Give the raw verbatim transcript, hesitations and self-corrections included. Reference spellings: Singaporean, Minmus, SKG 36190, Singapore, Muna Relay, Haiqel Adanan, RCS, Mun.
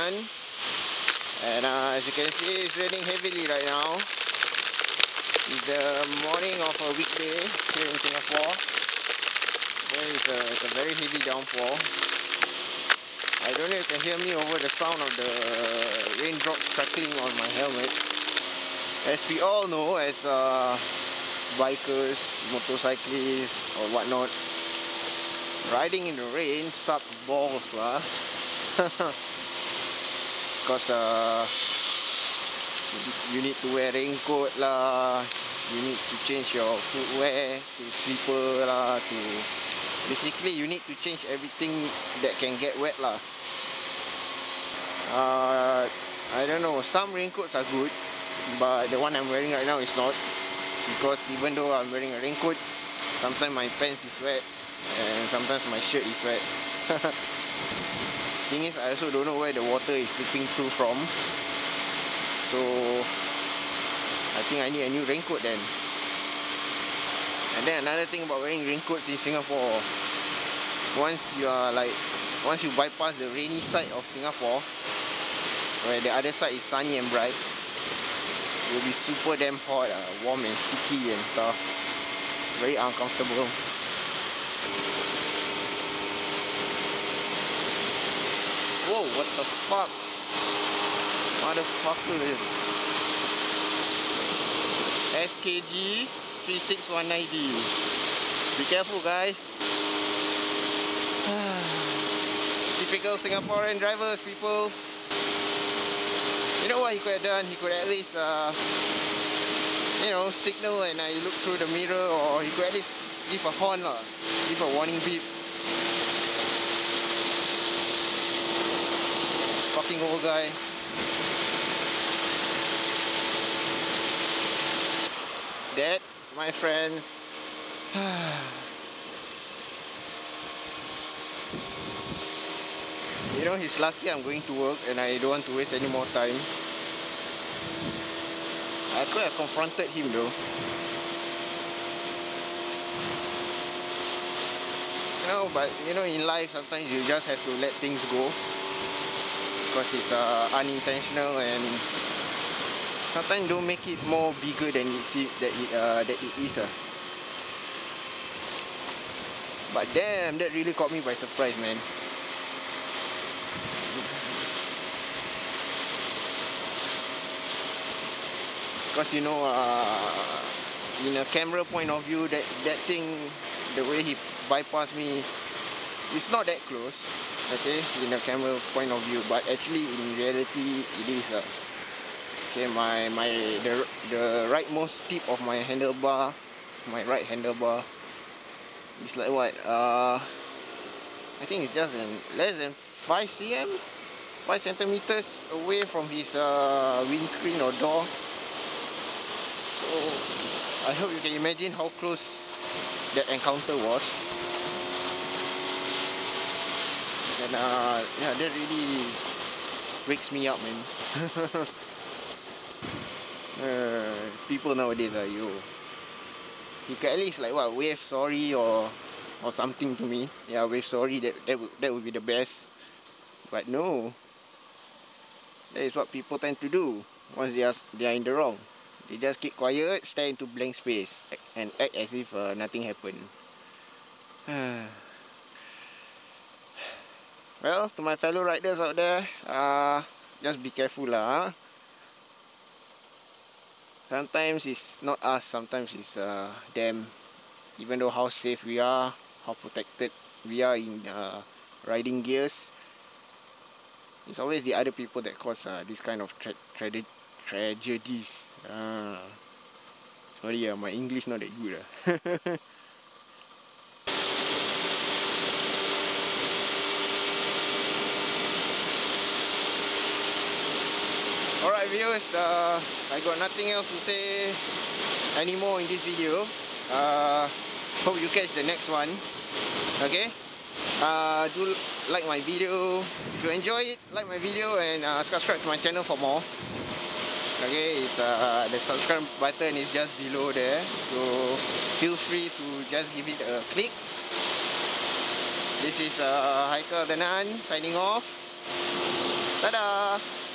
done. And uh, as you can see, it's raining heavily right now. The morning of a weekday here in Singapore, there is a, it's a very heavy downpour. I don't know if you can hear me over the sound of the raindrops crackling on my helmet. As we all know, as uh, bikers, motorcyclists or whatnot, riding in the rain suck balls lah. Because uh, you need to wear raincoat lah, you need to change your footwear to slipper lah, to basically you need to change everything that can get wet lah. uh, I don't know, some raincoats are good, but the one I'm wearing right now is not. Because even though I'm wearing a raincoat, sometimes my pants is wet and sometimes my shirt is wet. Thing is, I also don't know where the water is seeping through from. So I think I need a new raincoat then. And then another thing about wearing raincoats in Singapore, once you are like, once you bypass the rainy side of Singapore, where the other side is sunny and bright, it will be super damn hot, uh, warm and sticky and stuff. Very uncomfortable. Whoa, what the fuck? Motherfucker. S K G three six one nine zero. Be careful, guys. Typical Singaporean drivers, people. You know what he could have done? He could at least, uh, you know, signal and I look through the mirror, or he could at least give a horn, lah, give a warning beep. Fucking old guy. That, my friends, you know, he's lucky I'm going to work and I don't want to waste any more time. I could have confronted him though. You know, but you know, in life sometimes you just have to let things go. Because it's uh, unintentional, and sometimes don't make it more bigger than it, see, that, it uh, that it is. Uh. But damn, that really caught me by surprise, man. Because you know, uh, in a camera point of view, that, that thing, the way he bypassed me, it's not that close, okay, in a camera point of view, but actually in reality it is. Uh, okay, my, my, the, the rightmost tip of my handlebar, my right handlebar, is like what, uh, I think it's just in less than five centimeters, five centimeters away from his uh, windscreen or door. So I hope you can imagine how close that encounter was. And uh, yeah, that really wakes me up, man. uh, people nowadays are uh, you. You can at least like what, wave sorry or or something to me. Yeah, wave sorry. That that would that would be the best. But no, that is what people tend to do once they are they are in the wrong. They just keep quiet, stare into blank space, and act as if uh, nothing happened. Well, to my fellow riders out there, uh, just be careful lah. Huh? Sometimes it's not us, sometimes it's uh, them. Even though how safe we are, how protected we are in uh, riding gears, it's always the other people that cause uh, this kind of tra tra tragedies. Ah, sorry, uh, my English not that good. Uh. Alright viewers, uh, I got nothing else to say anymore in this video. Uh, hope you catch the next one. Okay, uh, do like my video. If you enjoy it, like my video and uh, subscribe to my channel for more. Okay, it's, uh, the subscribe button is just below there, so feel free to just give it a click. This is uh, Haiqel Adanan signing off. Dadah!